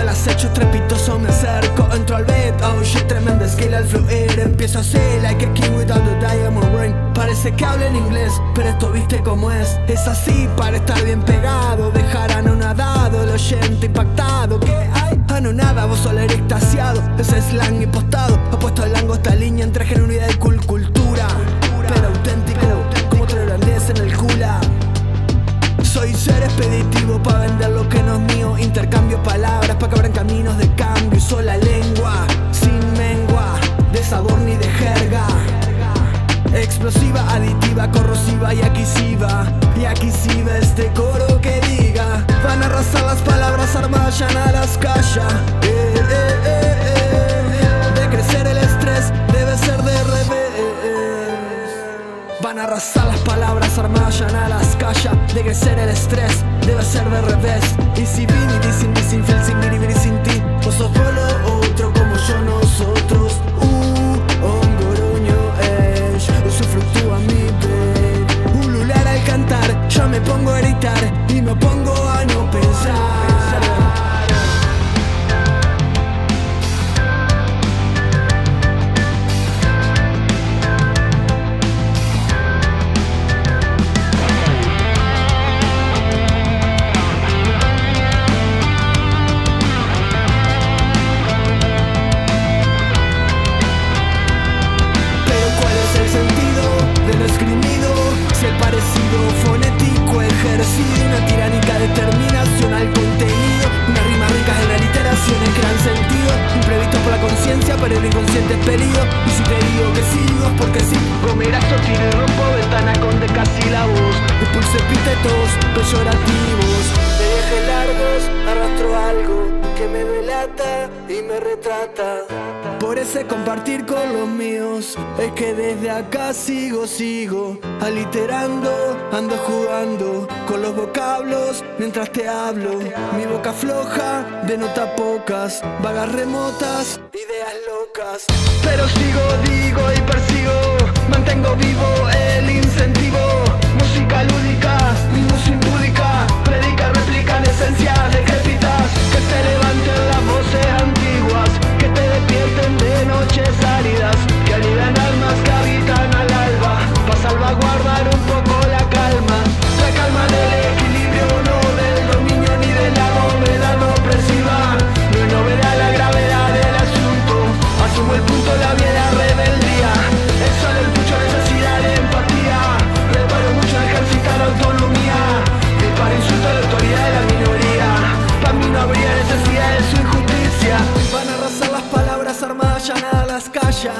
del acecho estrepitoso me acerco, entro al beat, oh shit, tremenda skill al fluir. Empiezo así, like a kid without a diamond ring. Parece que hablo en inglés, pero esto viste cómo es. Es así para estar bien pegado, dejar anonadado el oyente impactado. ¿Qué hay? Anonada, vos solo eres extasiado. Es slang impostado, apuesto al lango esta línea entre genuinidad y cultura. Pero auténtico, como te lo en el cula. Soy ser expeditivo para vender lo que no es mío. Intercambio palabras para que abran caminos de cambio. Uso la lengua sin mengua, de sabor ni de jerga. Explosiva, aditiva, corrosiva y adquisiva. Y adquisiva este coro que diga. Van a arrasar las palabras armadas, ya a las calla. De crecer el estrés debe ser de revés. Van a arrasar las palabras armadas, ya a las calla. De crecer el estrés debe ser de revés. Y si vini, dicen, dicen, fel, sin vini, vini, sin ti. Vos sos volo, otro como yo, nosotros. Yo me pongo a gritar y me pongo a no pensar. Pero ¿cuál es el sentido de lo esgrimido? Si el parecido fonético ejercido, una tiránica determinación al contenido, unas rimas ricas en reiteraciones que dan sentido, imprevisto por la conciencia, pero el inconsciente es pedido. Y si te digo que sí, digo porque sí. Gomerazo, tiro y rompo ventana con decasílabos, impulso epítetos peyorativos. Me dejé largos, arrastro algo que me delata y me retrata. Por ese compartir con los míos es que desde acá sigo aliterando, ando jugando con los vocablos mientras te hablo. Mi boca floja denota pocas vagas remotas, ideas locas. Pero sigo, digo y persigo, mantengo vivo el incentivo. Música lúdica, mi música impúdica, predica, replican esencias decrépitas. Que te levanten las voces antiguas, que te despierten de noches áridas, que alivian almas que habitan al alba, pa' salvaguardar un poco la calma. La calma del equilibrio, no del dominio ni de la novedad opresiva. No es novedad la gravedad del asunto, asumo el punto, la vieja rebeldía. El sol, el pucho, necesidad de empatía. Reparo mucho en ejercitar la autonomía, y para insulto a la autoridad de la minoría. Pa' mí no habría necesidad de su injusticia. Van a arrasar las palabras armadas, ya nada las calla.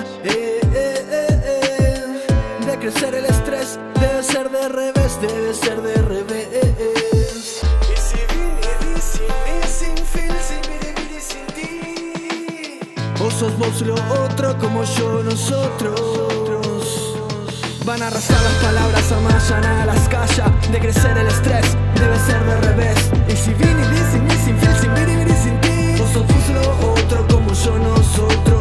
De crecer el estrés debe ser de revés, debe ser de revés. Y si vini, sin mí, sin fil, sin vini, vini, sin ti. Vos sos vos lo otro como yo, nosotros. Van a arrasar las palabras amayan a las calla. De crecer el estrés debe ser de revés. Y si vini, sin mí, sin fil, sin vini, vini, sin ti. Vos sos vos lo otro como yo, nosotros.